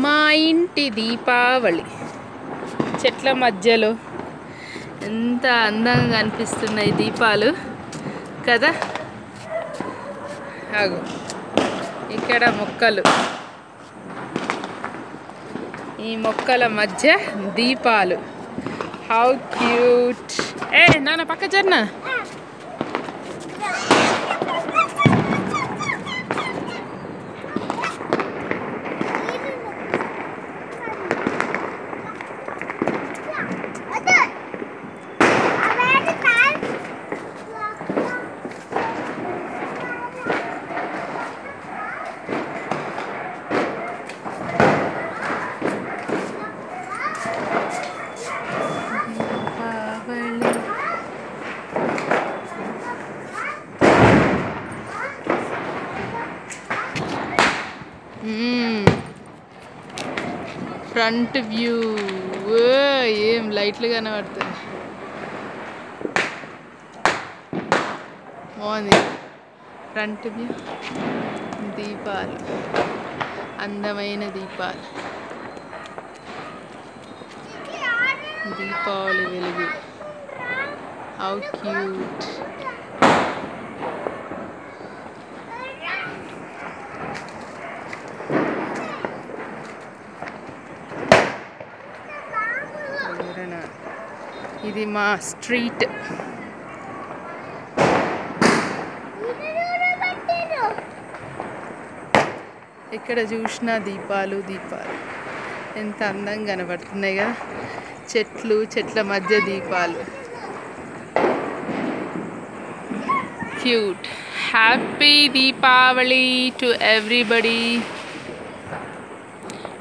మా ఇంటి దీపావళి చెట్ల మధ్యలో ఎంత అందంగా అనిపిస్తున్నాయి దీపాలు కదా. ఆగు, ఇక్కడ మొక్కలు, ఈ మొక్కల మధ్య దీపాలు. How cute. ఏ నాన్న పక్క జర్నా. ఫ్రంట్ వ్యూ ఏం లైట్లు కనబడుతుంది, బాగుంది. ఫ్రంట్ వ్యూ దీపాలు, అందమైన దీపాలు, దీపావళి వెలుగు. How cute. ఇది మా స్ట్రీట్. ఇక్కడ చూసిన దీపాలు దీపాలు, ఎంత అందంగా కనబడుతున్నాయి కదా. చెట్లు, చెట్ల మధ్య దీపాలు. Cute. Happy Deepavali to everybody.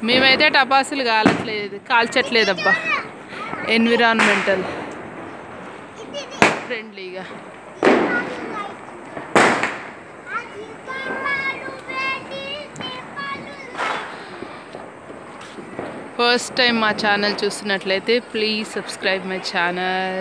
మేమైతే టపాసులు కాల్చట్లేదబ్బా, ఎన్విరాన్మెంటల్ ఫ్రెండ్లీగా. ఫస్ట్ టైం మా ఛానల్ చూస్తున్నట్లయితే ప్లీజ్ సబ్స్క్రైబ్ మై ఛానల్.